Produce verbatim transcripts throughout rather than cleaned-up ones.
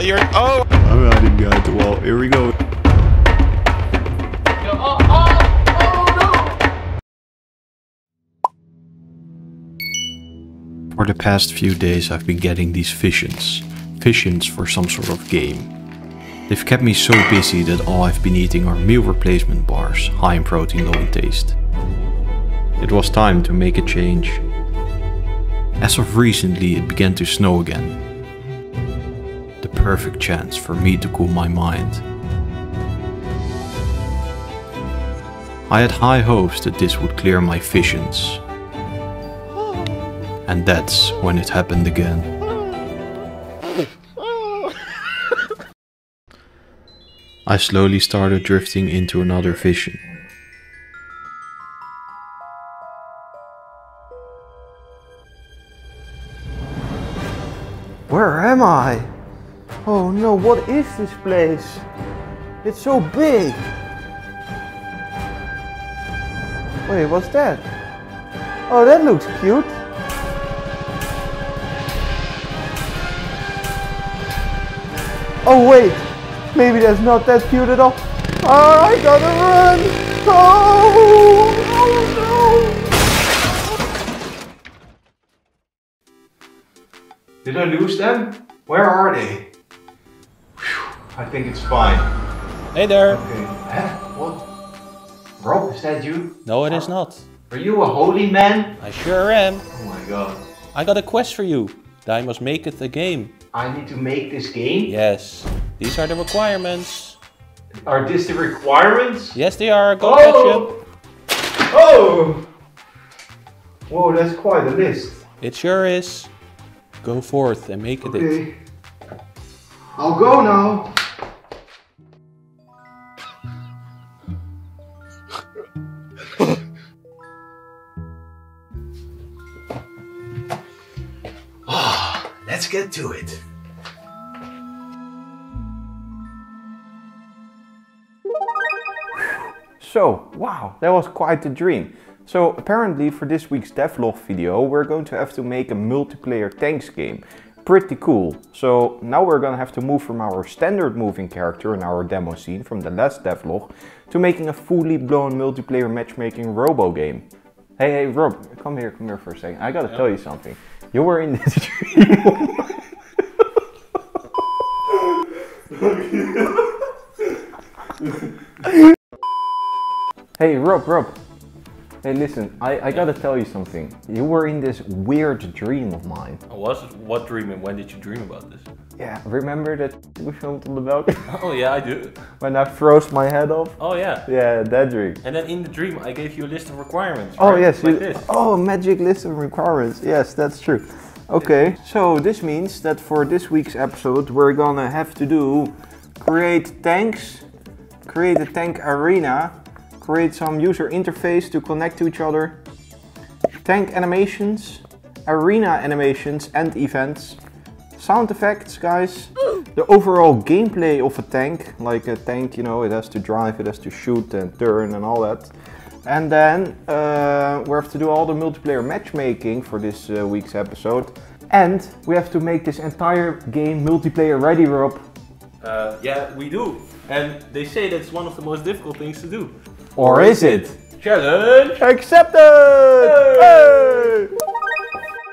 Well, you're. Oh! I didn't get it. Well, here we go. Oh, oh, oh, no. For the past few days I've been getting these visions. Visions for some sort of game. They've kept me so busy that all I've been eating are meal replacement bars, high in protein, low in taste. It was time to make a change. As of recently it began to snow again. The perfect chance for me to cool my mind. I had high hopes that this would clear my visions. And that's when it happened again. I slowly started drifting into another vision. Where am I? Oh no, what is this place? It's so big! Wait, what's that? Oh, that looks cute! Oh wait! Maybe that's not that cute at all! Oh, I gotta run! Oh, oh no! Did I lose them? Where are they? Whew, I think it's fine. Hey there! Okay. Huh? What? Rob, is that you? No, it is not. Are you a holy man? I sure am. Oh my god. I got a quest for you. I must make it a game. I need to make this game? Yes. These are the requirements. Are these the requirements? Yes, they are. Go oh. catch up. Oh! Whoa, that's quite a list. It sure is. Go forth and make it. Okay. I'll go now. Let's get to it. So, wow, that was quite a dream. So apparently for this week's devlog video, we're going to have to make a multiplayer tanks game. Pretty cool. So now we're gonna have to move from our standard moving character in our demo scene from the last devlog to making a fully blown multiplayer matchmaking robo game. Hey, hey, Rob, come here, come here for a second. I gotta yeah. tell you something. You were in this dream. Hey, Rob, Rob. Hey, listen, I, I gotta tell you something. You were in this weird dream of mine. I was? What dream and when did you dream about this? Yeah, remember that we filmed on the balcony? Oh yeah, I do. When I froze my head off? Oh yeah. Yeah, that dream. And then in the dream I gave you a list of requirements. Oh right? yes. Like you, this. Oh, magic list of requirements. Yes, that's true. Okay, so this means that for this week's episode we're gonna have to do create tanks, create a tank arena, create some user interface to connect to each other, tank animations, arena animations and events. Sound effects, guys. The overall gameplay of a tank, like a tank, you know, it has to drive, it has to shoot and turn and all that. And then uh, we have to do all the multiplayer matchmaking for this uh, week's episode. And we have to make this entire game multiplayer ready, Rob. Uh, yeah, we do. And they say that's one of the most difficult things to do. Or is it? Challenge accepted! Hey! Hey!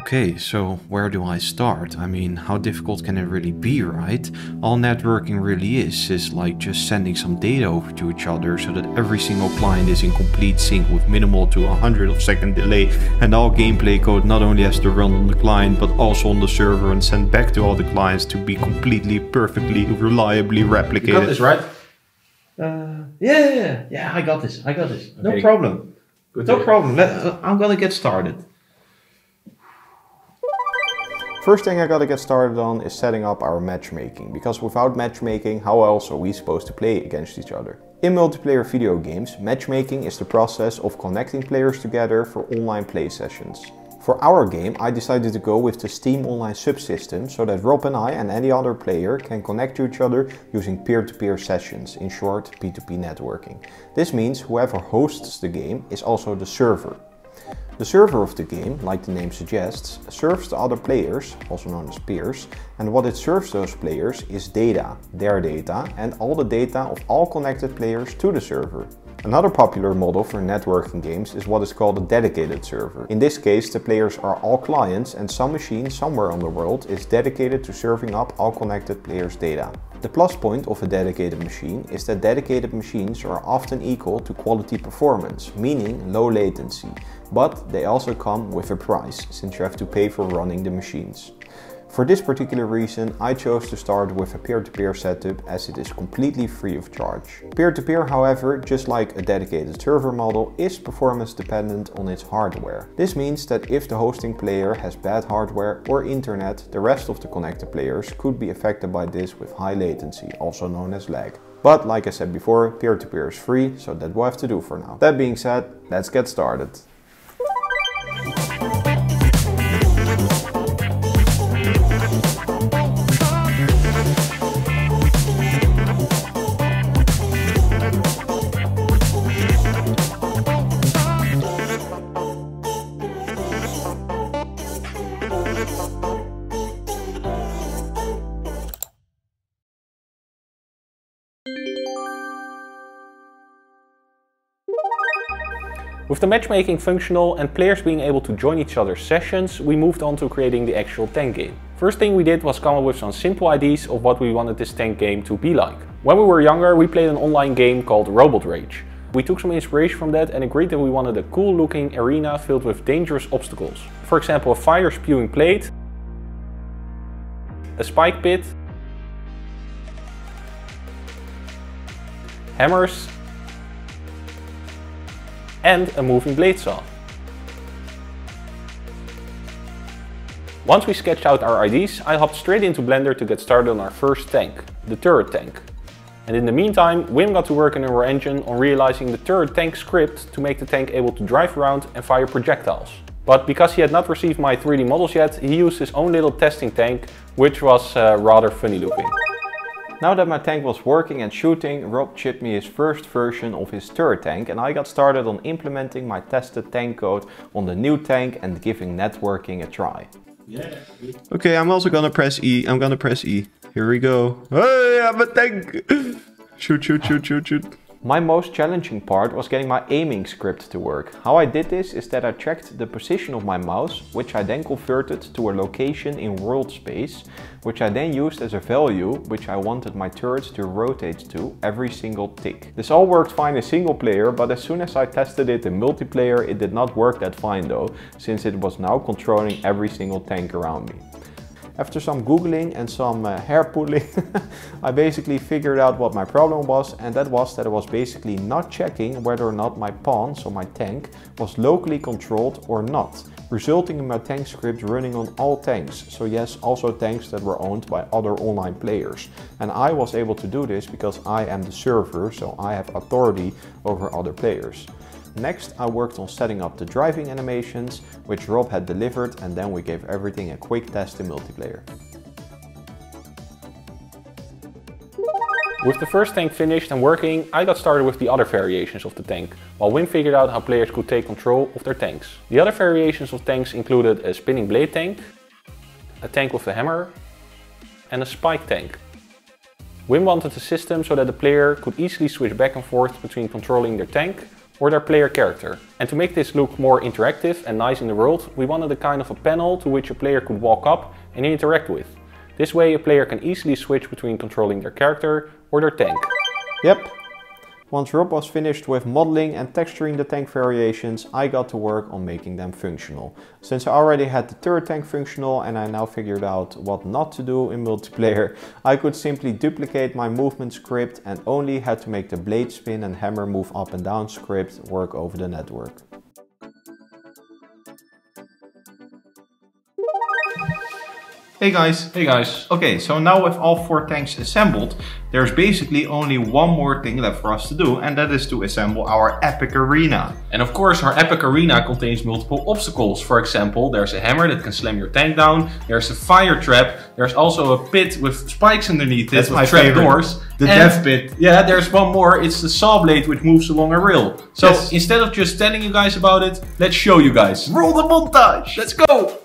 Okay, so where do I start? I mean, how difficult can it really be, right? All networking really is, is like just sending some data over to each other so that every single client is in complete sync with minimal to a hundredth of second delay, and all gameplay code not only has to run on the client but also on the server and sent back to all the clients to be completely, perfectly, reliably replicated. You got this, right? Uh, yeah, yeah, yeah, yeah, I got this, I got this. Okay. No problem. Good no day. problem, Let, uh, I'm gonna get started. First thing I gotta get started on is setting up our matchmaking, because without matchmaking, how else are we supposed to play against each other? In multiplayer video games, matchmaking is the process of connecting players together for online play sessions. For our game, I decided to go with the Steam Online subsystem, so that Rob and I and any other player can connect to each other using peer-to-peer sessions, in short P two P networking. This means whoever hosts the game is also the server. The server of the game, like the name suggests, serves the other players, also known as peers, and what it serves those players is data, their data, and all the data of all connected players to the server. Another popular model for networking games is what is called a dedicated server. In this case, the players are all clients and some machine somewhere on the world is dedicated to serving up all connected players' data. The plus point of a dedicated machine is that dedicated machines are often equal to quality performance, meaning low latency, but they also come with a price, since you have to pay for running the machines. For this particular reason, I chose to start with a peer-to-peer setup as it is completely free of charge. Peer-to-peer, however, just like a dedicated server model, is performance dependent on its hardware. This means that if the hosting player has bad hardware or internet, the rest of the connected players could be affected by this with high latency, also known as lag. But like I said before, peer-to-peer is free, so that will have to do for now. That being said, let's get started. With the matchmaking functional and players being able to join each other's sessions, we moved on to creating the actual tank game. First thing we did was come up with some simple ideas of what we wanted this tank game to be like. When we were younger, we played an online game called Robot Rage. We took some inspiration from that and agreed that we wanted a cool looking arena filled with dangerous obstacles. For example, a fire spewing plate, a spike pit, hammers, and a moving blade saw. Once we sketched out our ideas, I hopped straight into Blender to get started on our first tank, the turret tank. And in the meantime, Wim got to work in our engine on realizing the turret tank script to make the tank able to drive around and fire projectiles. But because he had not received my three D models yet, he used his own little testing tank, which was uh, rather funny looking. Now that my tank was working and shooting, Rob shipped me his first version of his turret tank and I got started on implementing my tested tank code on the new tank and giving networking a try. Yeah. Okay, I'm also gonna press E. I'm gonna press E. Here we go. Hey, I'm a tank! Shoot, shoot, shoot, shoot, shoot. My most challenging part was getting my aiming script to work. How I did this is that I checked the position of my mouse, which I then converted to a location in world space, which I then used as a value, which I wanted my turrets to rotate to every single tick. This all worked fine in single player, but as soon as I tested it in multiplayer, it did not work that fine though, since it was now controlling every single tank around me. After some googling and some uh, hair pulling, I basically figured out what my problem was, and that was that I was basically not checking whether or not my pawn, so my tank, was locally controlled or not, resulting in my tank script running on all tanks, so yes, also tanks that were owned by other online players. And I was able to do this because I am the server, so I have authority over other players. Next, I worked on setting up the driving animations, which Rob had delivered, and then we gave everything a quick test in multiplayer. With the first tank finished and working, I got started with the other variations of the tank, while Wim figured out how players could take control of their tanks. The other variations of tanks included a spinning blade tank, a tank with a hammer, and a spike tank. Wim wanted a system so that the player could easily switch back and forth between controlling their tank or their player character. And to make this look more interactive and nice in the world, we wanted a kind of a panel to which a player could walk up and interact with. This way a player can easily switch between controlling their character or their tank. Yep. Once Rob was finished with modeling and texturing the tank variations, I got to work on making them functional. Since I already had the turret tank functional and I now figured out what not to do in multiplayer, I could simply duplicate my movement script and only had to make the blade spin and hammer move up and down script work over the network. Hey guys. Hey guys. Okay, so now with all four tanks assembled, there's basically only one more thing left for us to do, and that is to assemble our epic arena. And of course, our epic arena contains multiple obstacles. For example, there's a hammer that can slam your tank down, there's a fire trap, there's also a pit with spikes underneath it with trap doors. The death pit. Yeah, there's one more. It's the saw blade which moves along a rail. So yes. Instead of just telling you guys about it, let's show you guys. Roll the montage. Let's go.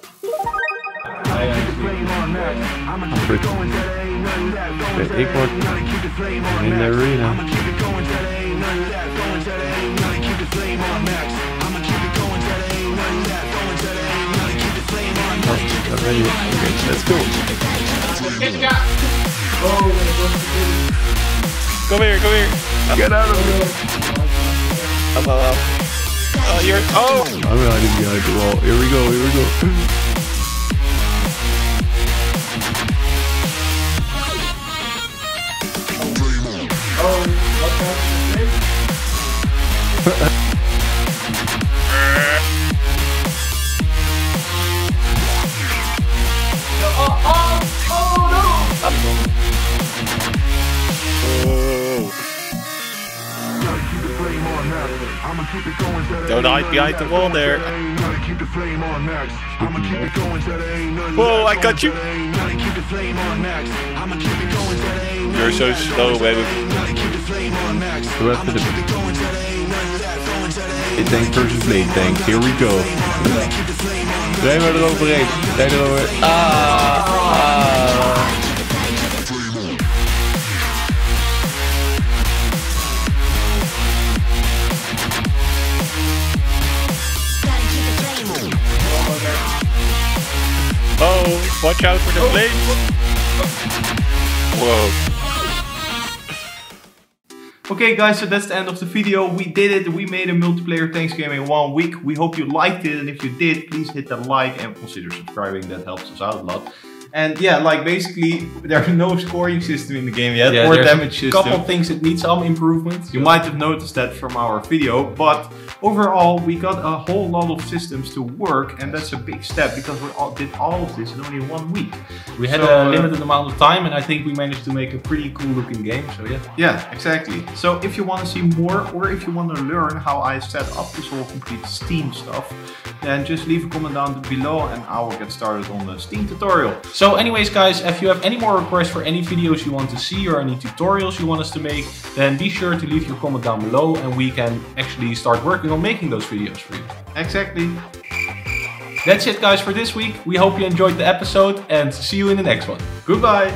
Met Eekbord in de arena. Okay, let's go. Come here, come here. Get out of here. Up, up, up. Oh, you're. Oh! I'm not even behind the wall. Here we go, here we go. Don't hide behind the wall there. Whoa, I got you. You're so slow, baby. Go after the hit tank versus lane tank. Here we go. Rij maar eroverheen. Rij erover. Ah, ah. Oh, watch out for the blade. Whoa. Okay guys, so that's the end of the video. We did it. We made a multiplayer tanks game in one week. We hope you liked it, and if you did, please hit that like and consider subscribing. That helps us out a lot. And yeah, like basically, there's no scoring system in the game yet, yeah, or damage system. A couple of things that need some improvements. You yeah. might have noticed that from our video, but overall, we got a whole lot of systems to work, and that's a big step because we all did all of this in only one week. We had so, a limited amount of time, and I think we managed to make a pretty cool looking game, so yeah. Yeah, exactly. So if you want to see more, or if you want to learn how I set up this whole complete Steam stuff, then just leave a comment down below and I will get started on the Steam tutorial. So anyways guys, if you have any more requests for any videos you want to see or any tutorials you want us to make, then be sure to leave your comment down below and we can actually start working on making those videos for you. Exactly. That's it guys for this week. We hope you enjoyed the episode and see you in the next one. Goodbye.